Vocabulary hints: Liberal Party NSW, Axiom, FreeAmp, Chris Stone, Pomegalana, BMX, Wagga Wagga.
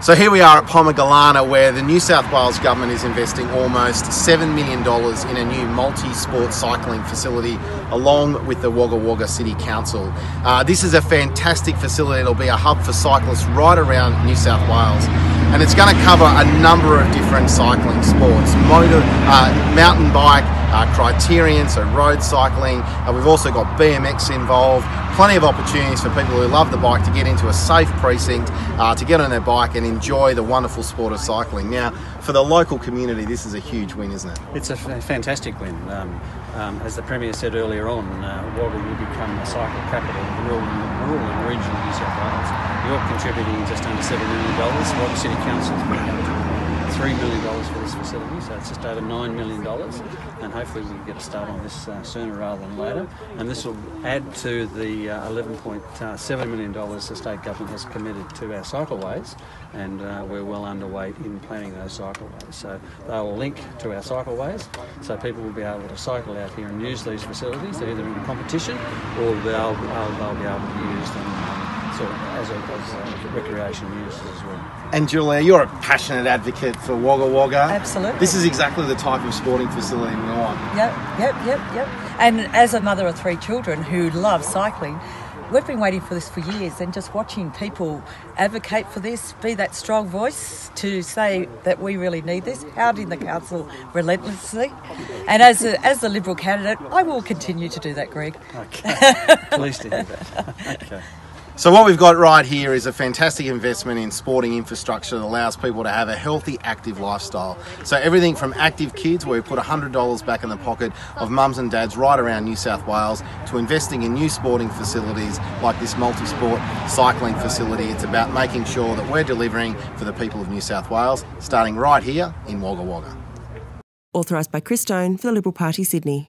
So here we are at Pomegalana, where the New South Wales government is investing almost $7 million in a new multi-sport cycling facility, along with the Wagga Wagga City Council. This is a fantastic facility. It'll be a hub for cyclists right around New South Wales, and it's going to cover a number of different cycling sports: mountain bike, criterion, so road cycling. We've also got BMX involved. Plenty of opportunities for people who love the bike to get into a safe precinct, to get on their bike and enjoy the wonderful sport of cycling. Now, for the local community, this is a huge win, isn't it? It's a fantastic win. As the Premier said earlier on, Wagga will become the cycle capital of rural and regional New South Wales. You're contributing just under $7 million. Wagga City Council is putting up to $3 million for this facility, so it's just over $9 million. And hopefully we can get a start on this sooner rather than later. And this will add to the $11.7 million the state government has committed to our cycleways, and we're well underway in planning those cycleways. So they'll link to our cycleways, so people will be able to cycle out here and use these facilities. They're either in competition or they'll be able to use them as recreation use as well. And Julia, you're a passionate advocate for Wagga Wagga. Absolutely. This is exactly the type of sporting facility we want. Yep. And as a mother of three children who love cycling, we've been waiting for this for years, and just watching people advocate for this, be that strong voice to say that we really need this, hounding the council relentlessly. And as a Liberal candidate, I will continue to do that, Greg. Okay. Pleased to hear that. Okay. So what we've got right here is a fantastic investment in sporting infrastructure that allows people to have a healthy, active lifestyle. So everything from active kids, where we put $100 back in the pocket of mums and dads right around New South Wales, to investing in new sporting facilities like this multi-sport cycling facility. It's about making sure that we're delivering for the people of New South Wales, starting right here in Wagga Wagga. Authorised by Chris Stone for the Liberal Party, Sydney.